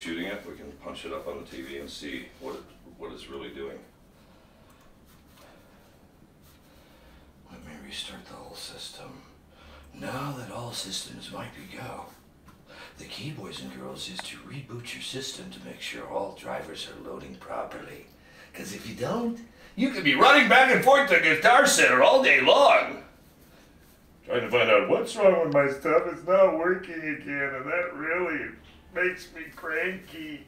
Shooting it, we can punch it up on the TV and see what it's really doing. Let me restart the whole system. Now that all systems might be go, the key, boys and girls, is to reboot your system to make sure all drivers are loading properly. Because if you don't, you could be running back and forth to Guitar Center all day long, trying to find out what's wrong with my stuff. It's not working again, and that really makes me cranky.